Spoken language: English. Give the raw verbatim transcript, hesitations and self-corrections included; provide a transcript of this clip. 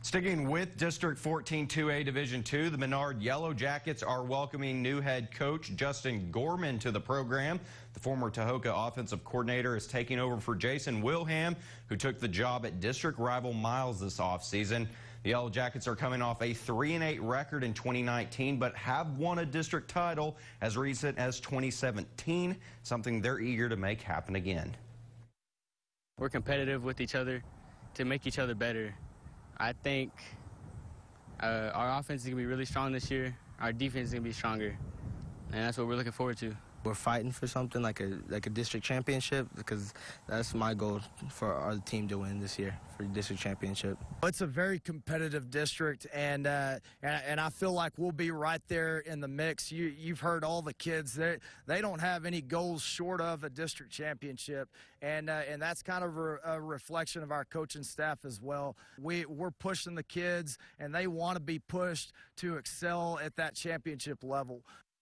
Sticking with District fourteen two A Division two, the Menard Yellow Jackets are welcoming new head coach Justin Gorman to the program. The former Tahoka offensive coordinator is taking over for Jason Wilhelm, who took the job at district rival Miles this offseason. The Yellow Jackets are coming off a three and eight record in twenty nineteen, but have won a district title as recent as twenty seventeen, something they're eager to make happen again. We're competitive with each other to make each other better. I think uh, our offense is going to be really strong this year. Our defense is going to be stronger, and that's what we're looking forward to. We're fighting for something like a like a district championship, because that's my goal for our team to win this year for the district championship. It's a very competitive district, and uh, and, and I feel like we'll be right there in the mix. You you've heard all the kids, they they don't have any goals short of a district championship, and uh, and that's kind of a, a reflection of our coaching staff as well. We we're pushing the kids, and they want to be pushed to excel at that championship level.